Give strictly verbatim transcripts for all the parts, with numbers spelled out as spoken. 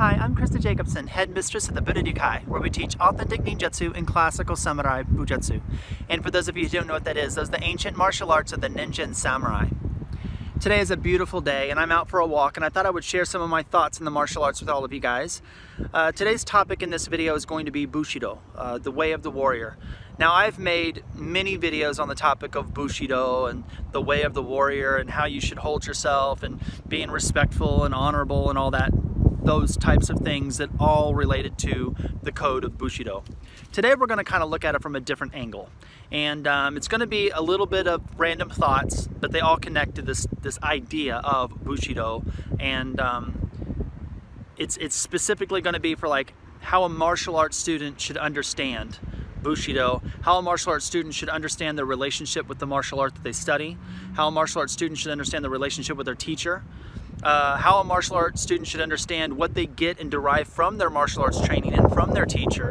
Hi, I'm Christa Jacobson, headmistress at the Budo Ryu Kai, where we teach authentic ninjutsu and classical samurai bujutsu. And for those of you who don't know what that is, those are the ancient martial arts of the ninja and samurai. Today is a beautiful day, and I'm out for a walk, and I thought I would share some of my thoughts in the martial arts with all of you guys. Uh, today's topic in this video is going to be Bushido, uh, the way of the warrior. Now, I've made many videos on the topic of Bushido and the way of the warrior and how you should hold yourself and being respectful and honorable and all that, those types of things that all related to the code of Bushido. Today we're going to kind of look at it from a different angle, and um, it's going to be a little bit of random thoughts, but they all connect to this this idea of Bushido, and um, it's it's specifically going to be for like how a martial arts student should understand Bushido, how a martial arts student should understand their relationship with the martial art that they study, how a martial arts student should understand the relationship with their teacher, Uh, how a martial arts student should understand what they get and derive from their martial arts training and from their teacher,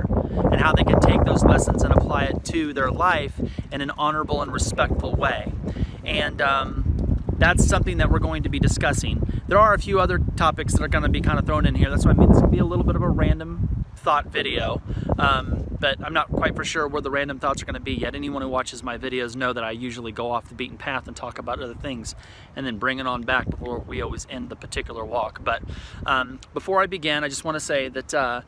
and how they can take those lessons and apply it to their life in an honorable and respectful way. And um, that's something that we're going to be discussing. There are a few other topics that are going to be kind of thrown in here. That's what I mean. This could be a little bit of a random thought video, um, but I'm not quite for sure where the random thoughts are going to be yet. Anyone who watches my videos know that I usually go off the beaten path and talk about other things and then bring it on back before we always end the particular walk. But um, before I begin, I just want to say that uh,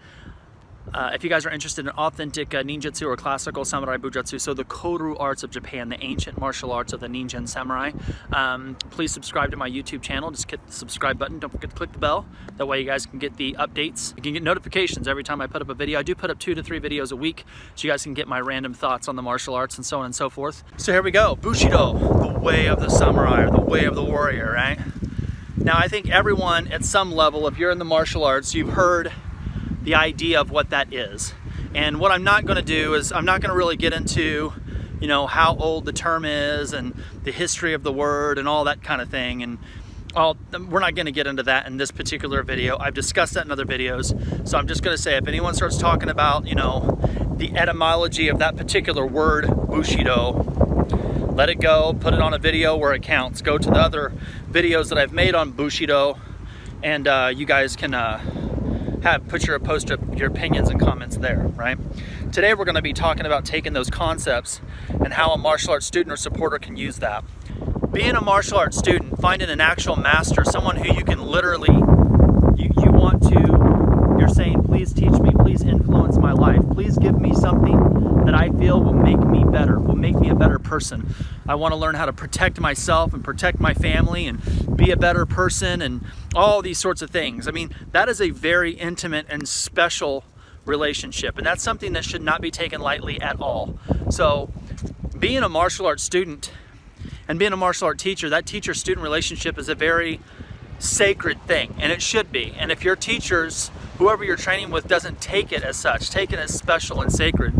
uh, if you guys are interested in authentic uh, ninjutsu or classical samurai bujutsu, so the koryu arts of Japan, the ancient martial arts of the ninja and samurai, um, please subscribe to my YouTube channel. Just hit the subscribe button. Don't forget to click the bell. That way you guys can get the updates. You can get notifications every time I put up a video. I do put up two to three videos a week, so you guys can get my random thoughts on the martial arts and so on and so forth. So here we go. Bushido, the way of the samurai, or the way of the warrior, right? Now I think everyone at some level, if you're in the martial arts, you've heard the idea of what that is. And what I'm not going to do is I'm not going to really get into, you know, how old the term is and the history of the word and all that kind of thing. And all, we're not going to get into that in this particular video. I've discussed that in other videos. So I'm just going to say, if anyone starts talking about, you know, the etymology of that particular word, Bushido, let it go, put it on a video where it counts. Go to the other videos that I've made on Bushido, and uh, you guys can uh, Have, put your post up your opinions and comments there, right? Today we're going to be talking about taking those concepts and how a martial arts student or supporter can use that. Being a martial arts student, finding an actual master, someone who you can literally, you, you want to, you're saying, please teach me, please influence my life, please give me something that I feel will make me better, will make me a better person. I want to learn how to protect myself and protect my family and be a better person and all these sorts of things. I mean, that is a very intimate and special relationship, and that's something that should not be taken lightly at all. So being a martial arts student and being a martial art teacher, that teacher-student relationship is a very sacred thing, and it should be. And if your teachers, whoever you're training with, doesn't take it as such, take it as special and sacred,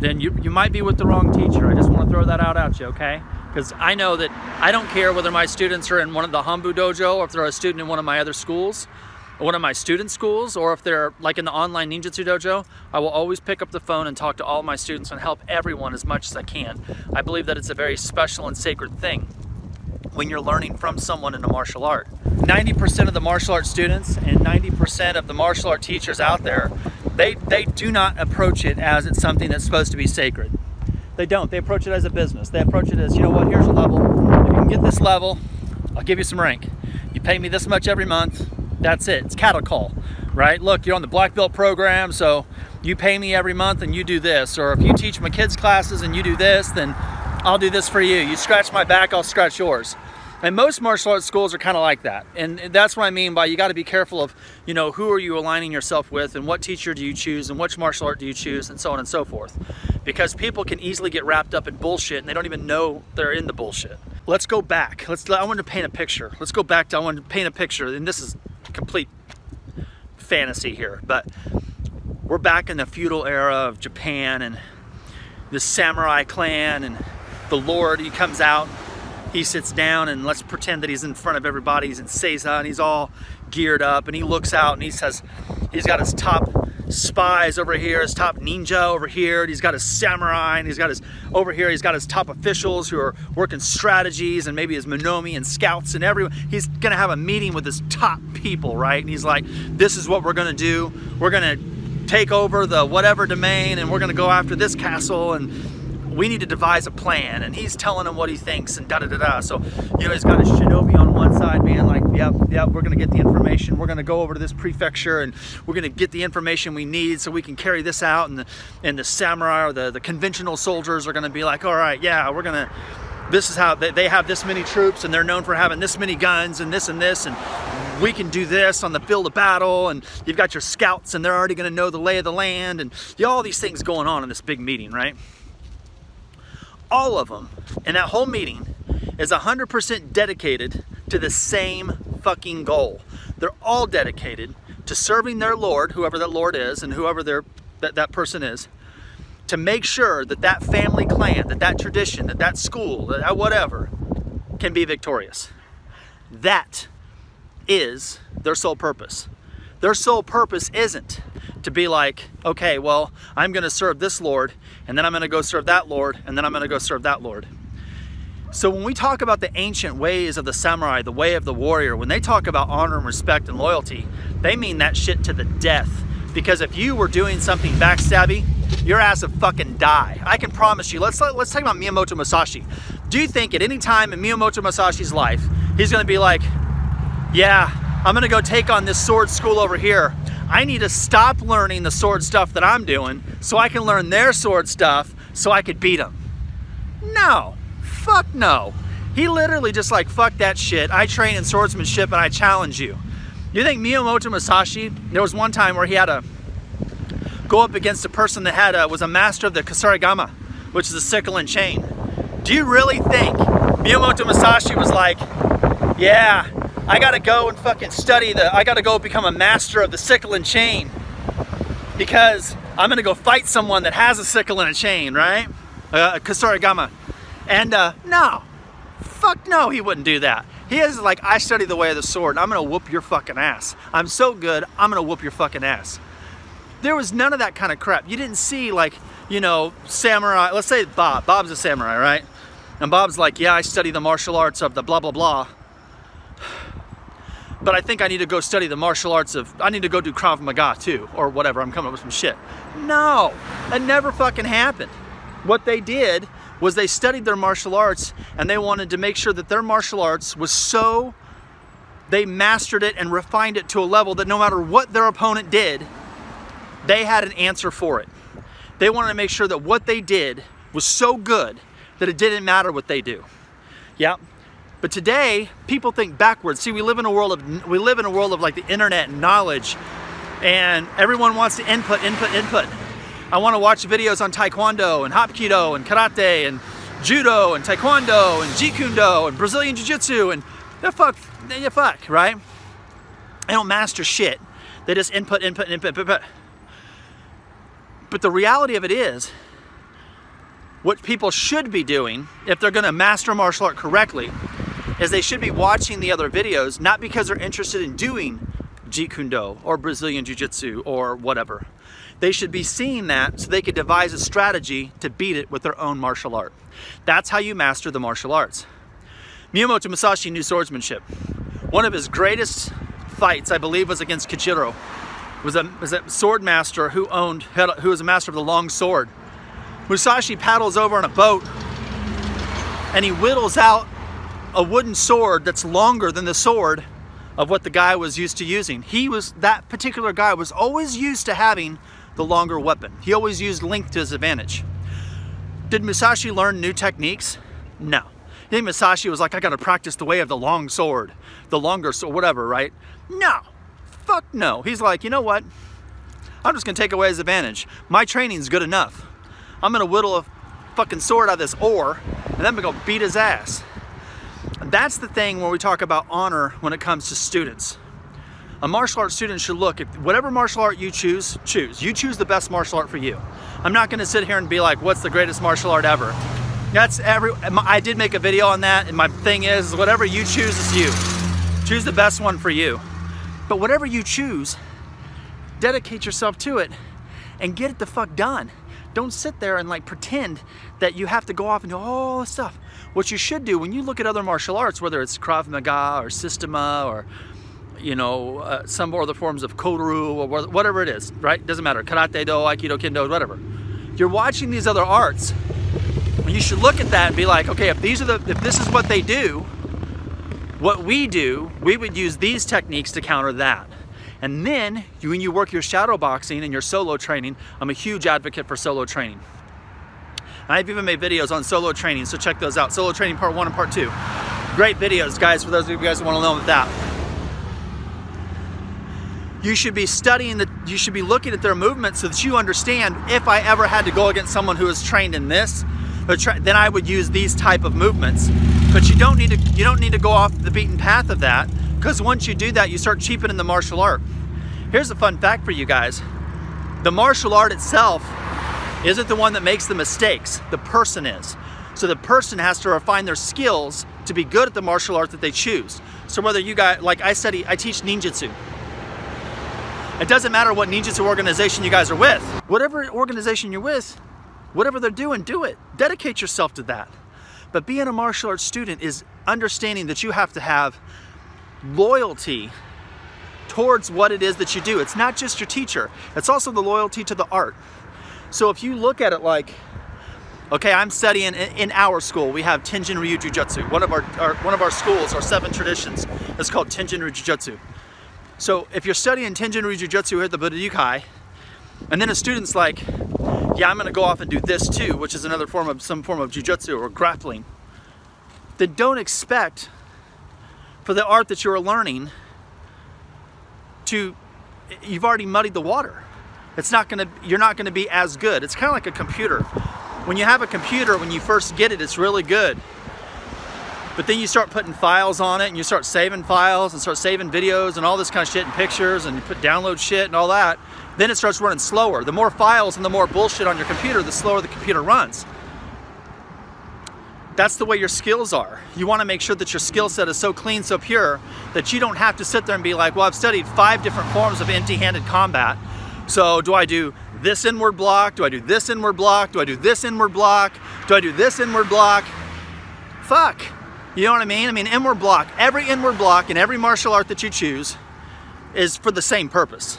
then you, you might be with the wrong teacher. I just want to throw that out at you, okay? Because I know that I don't care whether my students are in one of the Hanbu Dojo, or if they're a student in one of my other schools, or one of my student schools, or if they're like in the online ninjutsu dojo, I will always pick up the phone and talk to all my students and help everyone as much as I can. I believe that it's a very special and sacred thing when you're learning from someone in a martial art. ninety percent of the martial art students and ninety percent of the martial art teachers out there, They, they do not approach it as it's something that's supposed to be sacred. They don't. They approach it as a business. They approach it as, you know what, here's a level. If you can get this level, I'll give you some rank. You pay me this much every month. That's it. It's cattle call, right? Look, you're on the black belt program, so you pay me every month and you do this. Or if you teach my kids classes and you do this, then I'll do this for you. You scratch my back, I'll scratch yours. And most martial arts schools are kind of like that. And that's what I mean by you got to be careful of, you know, who are you aligning yourself with, and what teacher do you choose, and which martial art do you choose, and so on and so forth. Because people can easily get wrapped up in bullshit and they don't even know they're in the bullshit. Let's go back. Let's, I want to paint a picture. Let's go back to, I want to paint a picture, and this is complete fantasy here, but we're back in the feudal era of Japan, and the samurai clan, and the lord, he comes out. He sits down, and let's pretend that he's in front of everybody. He's in Seiza, and he's all geared up, and he looks out, and he says, he's got his top spies over here, his top ninja over here, and he's got his samurai, and he's got his, over here, he's got his top officials who are working strategies, and maybe his Monomi and scouts and everyone. He's gonna have a meeting with his top people, right? And he's like, this is what we're gonna do. We're gonna take over the whatever domain, and we're gonna go after this castle, and we need to devise a plan, and he's telling him what he thinks, and da da da da. So, you know, he's got his shinobi on one side, man, like, yep, yep, we're gonna get the information, we're gonna go over to this prefecture, and we're gonna get the information we need so we can carry this out, and the, and the samurai, or the, the conventional soldiers are gonna be like, all right, yeah, we're gonna, this is how, they, they have this many troops, and they're known for having this many guns, and this and this, and we can do this on the field of battle, and you've got your scouts, and they're already gonna know the lay of the land, and you know, all these things going on in this big meeting, right? All of them in that whole meeting is one hundred percent dedicated to the same fucking goal. They're all dedicated to serving their Lord, whoever that Lord is, and whoever their, that, that person is, to make sure that that family clan, that that tradition, that that school, that, that whatever, can be victorious. That is their sole purpose. Their sole purpose isn't to be like, okay, well, I'm gonna serve this Lord, and then I'm gonna go serve that Lord, and then I'm gonna go serve that Lord. So when we talk about the ancient ways of the samurai, the way of the warrior, when they talk about honor and respect and loyalty, they mean that shit to the death. Because if you were doing something backstabby, your ass would fucking die. I can promise you. Let's, let's talk about Miyamoto Musashi. Do you think at any time in Miyamoto Musashi's life, he's gonna be like, yeah, I'm gonna go take on this sword school over here. I need to stop learning the sword stuff that I'm doing so I can learn their sword stuff so I could beat them? No, fuck no. He literally just like, fuck that shit. I train in swordsmanship and I challenge you. You think Miyamoto Musashi, there was one time where he had to go up against a person that had a, was a master of the Kasarigama, which is a sickle and chain. Do you really think Miyamoto Musashi was like, yeah, I gotta go and fucking study the, I gotta go become a master of the sickle and chain because I'm gonna go fight someone that has a sickle and a chain, right? Uh, Kasarigama. And uh, no, fuck no, he wouldn't do that. He is like, I study the way of the sword and I'm gonna whoop your fucking ass. I'm so good, I'm gonna whoop your fucking ass. There was none of that kind of crap. You didn't see like, you know, samurai, let's say Bob, Bob's a samurai, right? And Bob's like, yeah, I study the martial arts of the blah, blah, blah. But I think I need to go study the martial arts of, I need to go do Krav Maga too, or whatever, I'm coming up with some shit. No, that never fucking happened. What they did was they studied their martial arts and they wanted to make sure that their martial arts was so, they mastered it and refined it to a level that no matter what their opponent did, they had an answer for it. They wanted to make sure that what they did was so good that it didn't matter what they do. Yep. But today, people think backwards. See, we live in a world of we live in a world of like the internet and knowledge, and everyone wants to input, input, input. I want to watch videos on Taekwondo and Hapkido and Karate and Judo and Taekwondo and Jeet Kune Do and Brazilian Jiu Jitsu and the fuck, the fuck, right? They don't master shit. They just input, input, input, input. But the reality of it is, what people should be doing if they're going to master martial art correctly, is they should be watching the other videos, not because they're interested in doing Jeet Kune Do or Brazilian Jiu Jitsu or whatever. They should be seeing that so they could devise a strategy to beat it with their own martial art. That's how you master the martial arts. Miyamoto Musashi knew swordsmanship. One of his greatest fights, I believe, was against Kichiro. It was a, was a sword master who owned, who was a master of the long sword. Musashi paddles over on a boat and he whittles out a wooden sword that's longer than the sword of what the guy was used to using. He was, that particular guy was always used to having the longer weapon. He always used length to his advantage. Did Musashi learn new techniques? No. I think Musashi was like, I gotta practice the way of the long sword, the longer sword, whatever, right? No, fuck no. He's like, you know what? I'm just gonna take away his advantage. My training's good enough. I'm gonna whittle a fucking sword out of this oar and then I'm gonna go beat his ass. That's the thing when we talk about honor when it comes to students. A martial arts student should look at whatever martial art you choose, choose. You choose the best martial art for you. I'm not gonna sit here and be like, what's the greatest martial art ever? That's every, I did make a video on that, and my thing is, whatever you choose is you. Choose the best one for you. But whatever you choose, dedicate yourself to it and get it the fuck done. Don't sit there and like pretend that you have to go off and do all this stuff. What you should do when you look at other martial arts, whether it's Krav Maga or Systema or you know, uh, some other forms of koryu or whatever it is, right? Doesn't matter, Karate, Do, Aikido, Kendo, whatever. You're watching these other arts, and you should look at that and be like, okay, if these are the, if this is what they do, what we do, we would use these techniques to counter that. And then, you, when you work your shadow boxing and your solo training, I'm a huge advocate for solo training. I've even made videos on solo training, so check those out. Solo training part one and part two. Great videos, guys, for those of you guys who want to learn with that. You should be studying, the, you should be looking at their movements so that you understand, if I ever had to go against someone who is trained in this, then I would use these type of movements. But you don't need to, you don't need to go off the beaten path of that, because once you do that, you start cheapening the martial art. Here's a fun fact for you guys. The martial art itself isn't the one that makes the mistakes, the person is. So the person has to refine their skills to be good at the martial art that they choose. So whether you guys, like I study, I teach ninjutsu. It doesn't matter what ninjutsu organization you guys are with. Whatever organization you're with, whatever they're doing, do it. Dedicate yourself to that. But being a martial arts student is understanding that you have to have loyalty towards what it is that you do. It's not just your teacher. It's also the loyalty to the art. So if you look at it like, okay, I'm studying in our school. We have Tenjin Ryu Jujutsu. One of our, our, one of our schools, our seven traditions, is called Tenjin Ryu Jujutsu. So if you're studying Tenjin Ryu Jujutsu here at the Budo Ryu Kai, and then a student's like, yeah, I'm gonna go off and do this too, which is another form of some form of jujutsu or grappling, then don't expect for the art that you're learning to, you've already muddied the water. It's not gonna, you're not gonna be as good. It's kind of like a computer. When you have a computer, when you first get it, it's really good. But then you start putting files on it and you start saving files and start saving videos and all this kind of shit and pictures and you put download shit and all that. Then it starts running slower. The more files and the more bullshit on your computer, the slower the computer runs. That's the way your skills are. You want to make sure that your skill set is so clean, so pure, that you don't have to sit there and be like, well, I've studied five different forms of empty-handed combat. So do I do this inward block? Do I do this inward block? Do I do this inward block? Do I do this inward block? Fuck. You know what I mean? I mean, inward block, every inward block in every martial art that you choose is for the same purpose.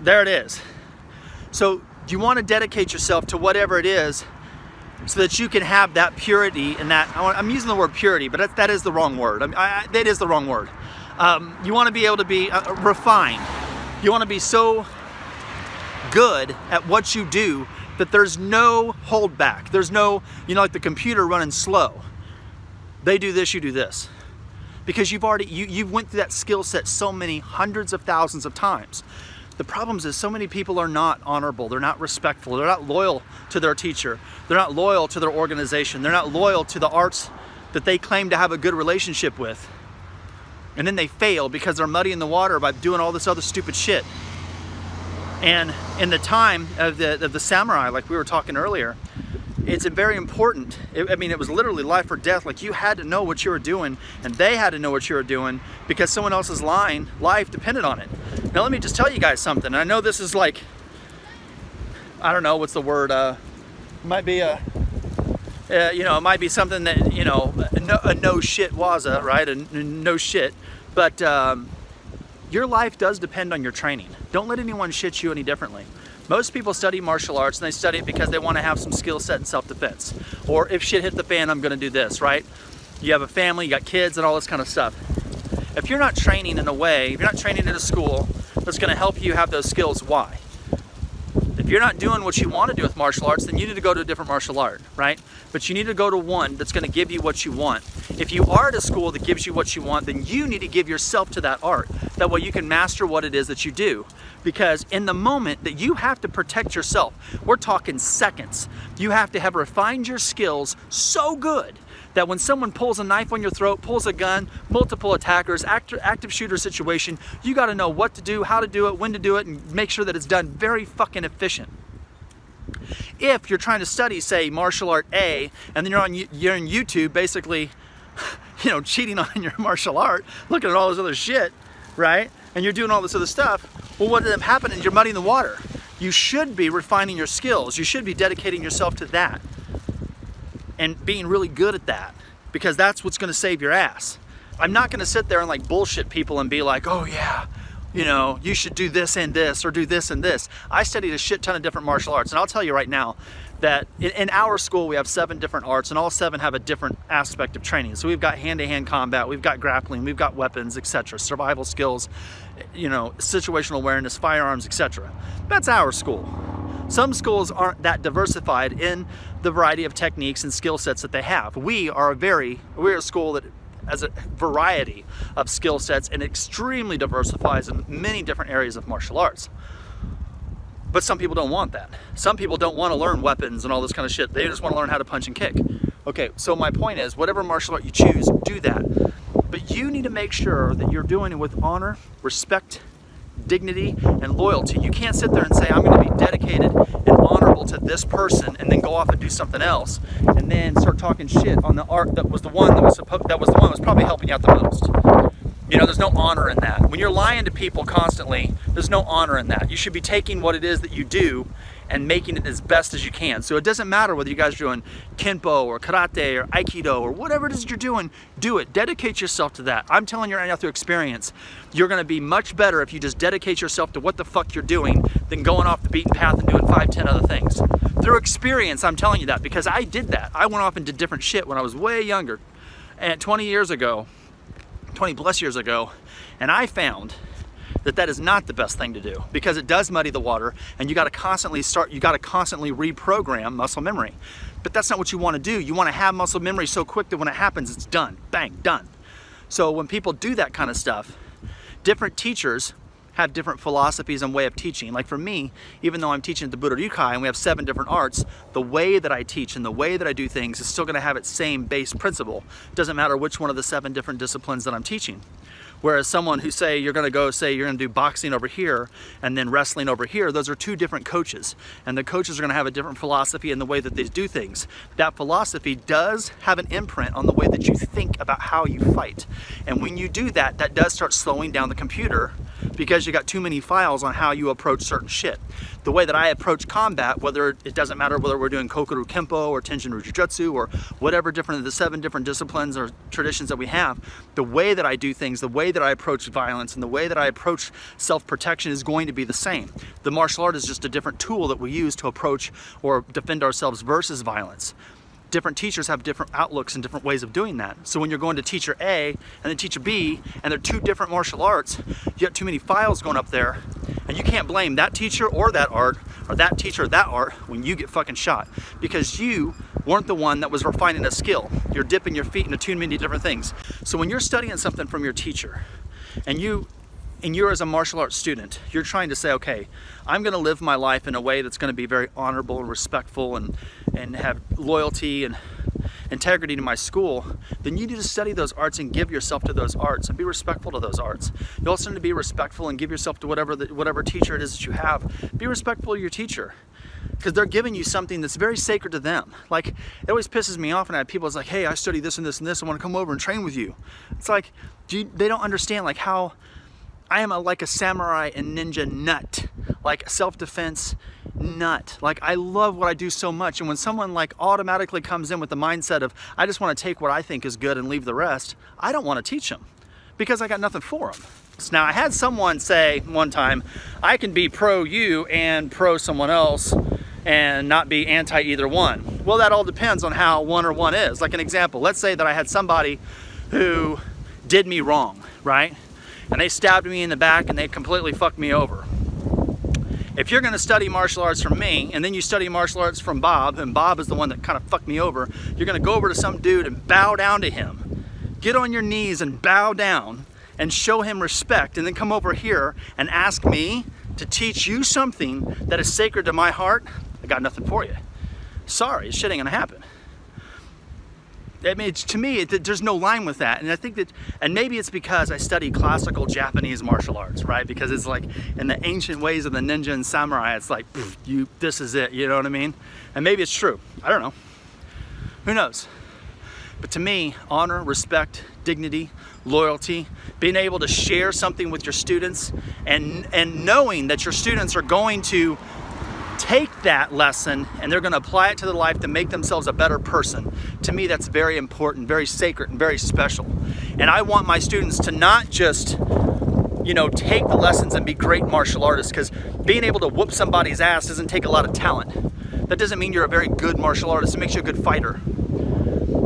There it is. So you want to dedicate yourself to whatever it is so that you can have that purity and that, I'm using the word purity, but that, that is the wrong word. I mean, I, that is the wrong word. Um, you want to be able to be uh, refined. You want to be so good at what you do that there's no hold back. There's no, you know, like the computer running slow. They do this, you do this. Because you've already, you, you've went through that skill set so many hundreds of thousands of times. The problem is so many people are not honorable. They're not respectful. They're not loyal to their teacher. They're not loyal to their organization. They're not loyal to the arts that they claim to have a good relationship with. And then they fail because they're muddying the water by doing all this other stupid shit. And in the time of the, of the samurai, like we were talking earlier, it's very important. It, I mean, it was literally life or death. Like you had to know what you were doing and they had to know what you were doing because someone else's line, life depended on it. Now, let me just tell you guys something. And I know this is like, I don't know, what's the word? Uh, might be a, uh, you know, it might be something that, you know, a no, a no shit waza, right? A, a no shit. But, um, your life does depend on your training. Don't let anyone shit you any differently. Most people study martial arts and they study it because they want to have some skill set in self-defense. Or if shit hit the fan, I'm gonna do this, right? You have a family, you got kids and all this kind of stuff. If you're not training in a way, if you're not training at a school that's gonna help you have those skills, why? If you're not doing what you want to do with martial arts, then you need to go to a different martial art, right? But you need to go to one that's gonna give you what you want. If you are at a school that gives you what you want, then you need to give yourself to that art. That way you can master what it is that you do. Because in the moment that you have to protect yourself, we're talking seconds. You have to have refined your skills so good that when someone pulls a knife on your throat, pulls a gun, multiple attackers, act, active shooter situation, you gotta know what to do, how to do it, when to do it, and make sure that it's done very fucking efficient. If you're trying to study, say, martial art A, and then you're on, you're on YouTube basically, you know, cheating on your martial art, looking at all this other shit, right? and you're doing all this other stuff, well, what ends up happening is you're muddying the water. You should be refining your skills. You should be dedicating yourself to that and being really good at that, because that's what's gonna save your ass. I'm not gonna sit there and like bullshit people and be like, oh yeah, you know, you should do this and this or do this and this. I studied a shit ton of different martial arts, and I'll tell you right now that in our school we have seven different arts, and all seven have a different aspect of training. So we've got hand-to-hand combat, we've got grappling, we've got weapons, et cetera, survival skills, you know, situational awareness, firearms, et cetera. That's our school. Some schools aren't that diversified in the variety of techniques and skill sets that they have. We are a very, we're a school that has a variety of skill sets and extremely diversifies in many different areas of martial arts. But some people don't want that. Some people don't want to learn weapons and all this kind of shit. They just want to learn how to punch and kick. Okay, so my point is, whatever martial art you choose, do that. But you need to make sure that you're doing it with honor, respect, dignity, and loyalty. You can't sit there and say, I'm going to be dedicated and honorable to this person, and then go off and do something else, and then start talking shit on the art that was the one that was supposed, that was the one that was probably helping you out the most. You know, there's no honor in that. When you're lying to people constantly, there's no honor in that. You should be taking what it is that you do and making it as best as you can. So it doesn't matter whether you guys are doing Kenpo or Karate or Aikido or whatever it is that you're doing, do it. Dedicate yourself to that. I'm telling you right now through experience, you're gonna be much better if you just dedicate yourself to what the fuck you're doing than going off the beaten path and doing five, ten other things. Through experience, I'm telling you that, because I did that. I went off and did different shit when I was way younger, and twenty years ago, twenty plus years ago, and I found that that is not the best thing to do, because it does muddy the water, and you got to constantly start, you got to constantly reprogram muscle memory. But that's not what you want to do. You want to have muscle memory so quick that when it happens, it's done, bang, done. So when people do that kind of stuff, different teachers have different philosophies and way of teaching. Like for me, even though I'm teaching at the Budo Ryu Kai and we have seven different arts, the way that I teach and the way that I do things is still going to have its same base principle. It doesn't matter which one of the seven different disciplines that I'm teaching. Whereas someone who say you're going to go say you're going to do boxing over here and then wrestling over here, those are two different coaches, and the coaches are going to have a different philosophy in the way that they do things. That philosophy does have an imprint on the way that you think about how you fight, and when you do that, that does start slowing down the computer, because you got too many files on how you approach certain shit. The way that I approach combat, whether it doesn't matter whether we're doing Kokuru Kenpo or Tenjin Ryu Jujutsu or whatever different of the seven different disciplines or traditions that we have, the way that I do things, the way that I approach violence and the way that I approach self-protection is going to be the same. The martial art is just a different tool that we use to approach or defend ourselves versus violence. Different teachers have different outlooks and different ways of doing that. So when you're going to teacher A and then teacher B, and they're two different martial arts, you have too many files going up there, and you can't blame that teacher or that art or that teacher or that art when you get fucking shot, because you weren't the one that was refining a skill. You're dipping your feet into too many different things. So when you're studying something from your teacher and you and you're as a martial arts student, you're trying to say, okay, I'm gonna live my life in a way that's gonna be very honorable and respectful and, and have loyalty and integrity to my school, then you need to study those arts and give yourself to those arts and be respectful to those arts. You also need to be respectful and give yourself to whatever, the, whatever teacher it is that you have. Be respectful to your teacher, because they're giving you something that's very sacred to them. Like, it always pisses me off when I have people that's like, hey, I study this and this and this, I wanna come over and train with you. It's like, do you, they don't understand like how I am a, like a samurai and ninja nut, like self-defense nut. Like, I love what I do so much, and when someone like automatically comes in with the mindset of, I just want to take what I think is good and leave the rest, I don't want to teach them, because I got nothing for them. So now, I had someone say one time, I can be pro you and pro someone else and not be anti either one. Well, that all depends on how one or one is. Like an example, let's say that I had somebody who did me wrong, right? And they stabbed me in the back and they completely fucked me over. If you're gonna study martial arts from me and then you study martial arts from Bob, and Bob is the one that kind of fucked me over, you're gonna go over to some dude and bow down to him. Get on your knees and bow down and show him respect, and then come over here and ask me to teach you something that is sacred to my heart. I got nothing for you. Sorry, shit ain't gonna happen. I mean, it's, to me, it, there's no line with that. And I think that, and maybe it's because I study classical Japanese martial arts, right? Because it's like, in the ancient ways of the ninja and samurai, it's like, pff, you, this is it, you know what I mean? And maybe it's true, I don't know. Who knows? But to me, honor, respect, dignity, loyalty, being able to share something with your students, and, and knowing that your students are going to take that lesson and they're going to apply it to their life to make themselves a better person. To me, that's very important, very sacred, and very special. And I want my students to not just, you know, take the lessons and be great martial artists, because being able to whoop somebody's ass doesn't take a lot of talent. That doesn't mean you're a very good martial artist. It makes you a good fighter.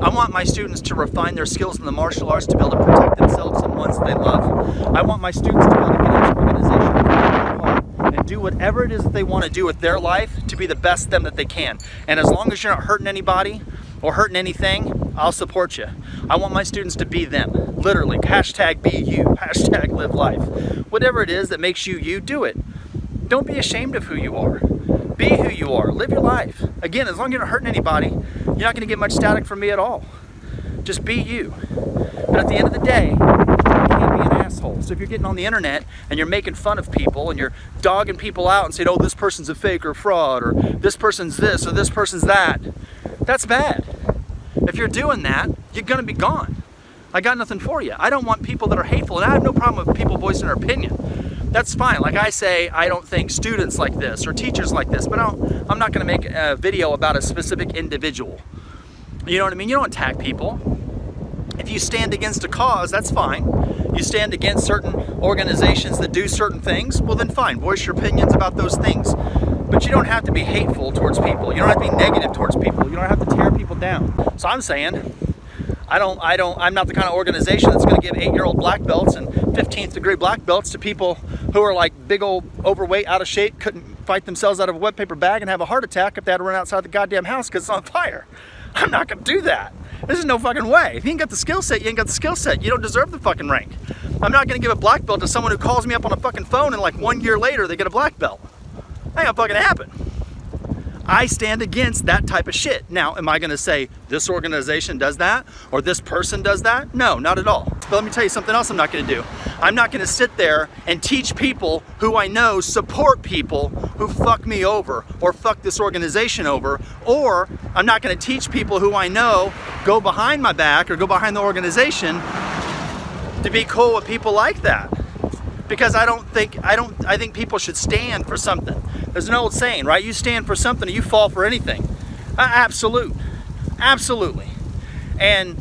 I want my students to refine their skills in the martial arts to be able to protect themselves and ones that they love. I want my students to be able to get into organization and do whatever it is that they want to do with their life to be the best them that they can. And as long as you're not hurting anybody or hurting anything, I'll support you. I want my students to be them, literally. Hashtag be you, hashtag live life. Whatever it is that makes you you, do it. Don't be ashamed of who you are. Be who you are, live your life. Again, as long as you're not hurting anybody, you're not gonna get much static from me at all. Just be you. But at the end of the day, you can't be an asshole. So if you're getting on the internet and you're making fun of people and you're dogging people out and saying, oh, this person's a fake or fraud, or this person's this, or this person's that, that's bad. If you're doing that, you're gonna be gone. I got nothing for you. I don't want people that are hateful, and I have no problem with people voicing their opinion. That's fine. Like I say, I don't think students like this or teachers like this, but I don't, I'm not going to make a video about a specific individual. You know what I mean? You don't attack people. If you stand against a cause, that's fine. You stand against certain organizations that do certain things, well then fine, voice your opinions about those things. But you don't have to be hateful towards people. You don't have to be negative towards people. You don't have to tear people down. So I'm saying, I don't, I don't, I'm not the kind of organization that's going to give eight-year-old black belts and fifteenth degree black belts to people who are like big old overweight, out of shape, couldn't fight themselves out of a wet paper bag and have a heart attack if they had to run outside the goddamn house because it's on fire. I'm not going to do that. This is no fucking way. If you ain't got the skill set, you ain't got the skill set. You don't deserve the fucking rank. I'm not going to give a black belt to someone who calls me up on a fucking phone and like one year later they get a black belt. That ain't going to fucking happen. I stand against that type of shit. Now, am I gonna say this organization does that or this person does that? No, not at all. But let me tell you something else I'm not gonna do. I'm not gonna sit there and teach people who I know support people who fuck me over or fuck this organization over, or I'm not gonna teach people who I know go behind my back or go behind the organization to be cool with people like that. Because I don't think, I don't, I think people should stand for something. There's an old saying, right? You stand for something or you fall for anything. Uh, absolute, absolutely. And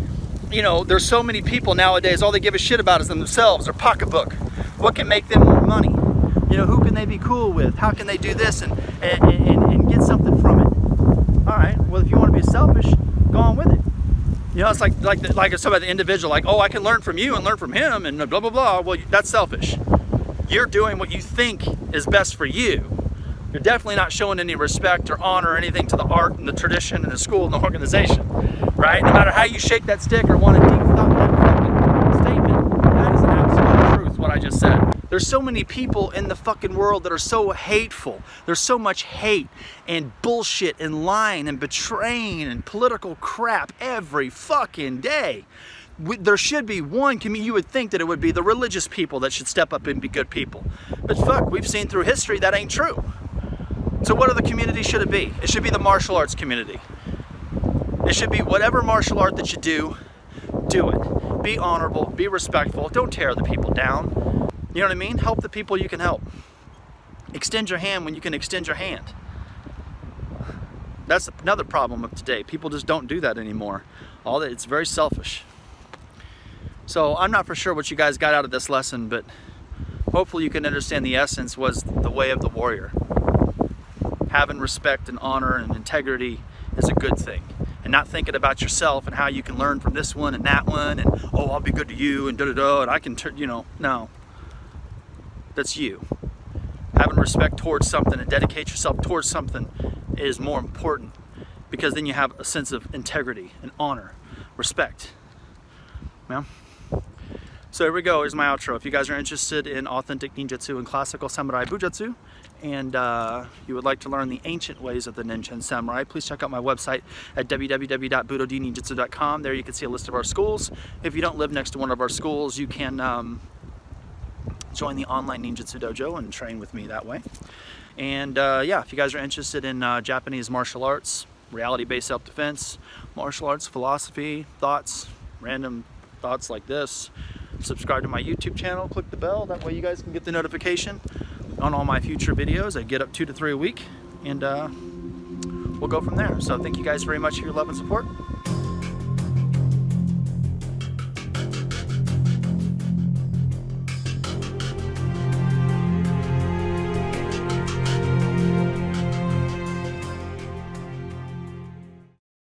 you know, there's so many people nowadays, all they give a shit about is themselves, their pocketbook. What can make them more money? You know, who can they be cool with? How can they do this and, and, and, and get something from it? All right, well, if you want to be selfish, go on with it. You know, it's like like the, like it's about the individual, like, oh, I can learn from you and learn from him and blah, blah, blah. Well, that's selfish. You're doing what you think is best for you. You're definitely not showing any respect or honor or anything to the art and the tradition and the school and the organization, right? No matter how you shake that stick or want to deep thought that statement, that is an absolute truth, what I just said. There's so many people in the fucking world that are so hateful. There's so much hate and bullshit and lying and betraying and political crap every fucking day. We, there should be one community. You would think that it would be the religious people that should step up and be good people. But fuck, we've seen through history that ain't true. So what other community should it be? It should be the martial arts community. It should be whatever martial art that you do, do it. Be honorable, be respectful, don't tear the people down. You know what I mean? Help the people you can help. Extend your hand when you can extend your hand. That's another problem of today. People just don't do that anymore. All that, it's very selfish. So I'm not for sure what you guys got out of this lesson, but hopefully you can understand the essence was the way of the warrior. Having respect and honor and integrity is a good thing. And not thinking about yourself and how you can learn from this one and that one and, oh, I'll be good to you and da-da-da and I can turn, you know, no. That's you. Having respect towards something and dedicate yourself towards something is more important, because then you have a sense of integrity and honor, respect. Yeah. So here we go, here's my outro. If you guys are interested in authentic ninjutsu and classical samurai bujutsu, and uh, you would like to learn the ancient ways of the ninja and samurai, please check out my website at w w w dot budo ninjutsu dot com. There you can see a list of our schools. If you don't live next to one of our schools, you can um, join the online ninjutsu dojo and train with me that way. And uh, yeah, if you guys are interested in uh, Japanese martial arts, reality-based self-defense, martial arts, philosophy, thoughts, random thoughts like this. Subscribe to my YouTube channel, click the bell, that way you guys can get the notification on all my future videos. I get up two to three a week, and uh, we'll go from there. So thank you guys very much for your love and support.